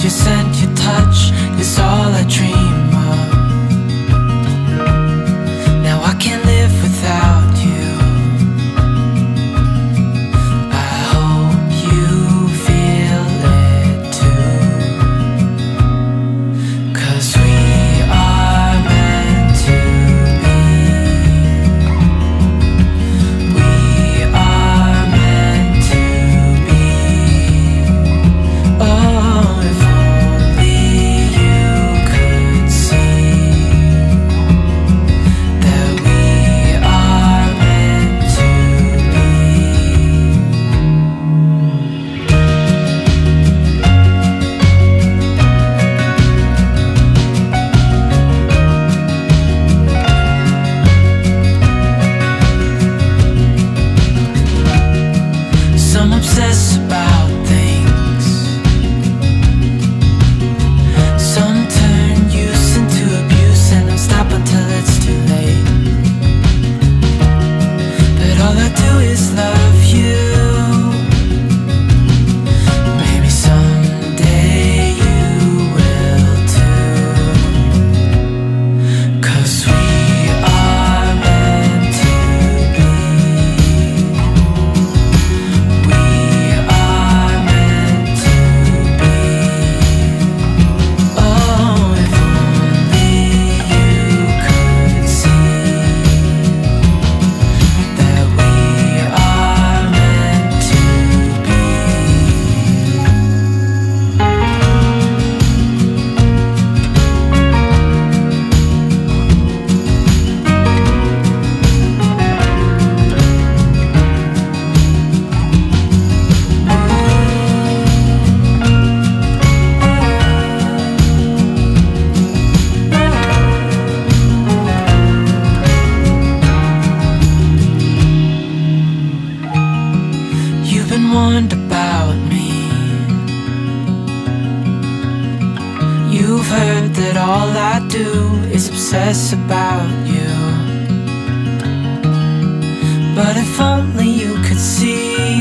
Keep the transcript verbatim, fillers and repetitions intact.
kiss, your scent, your touch is all I dream of. Now I can't live without you. I hope you feel it too, 'cause we are meant to be. We are meant to be. Oh, about me, you've heard that all I do is obsess about you. But if only you could see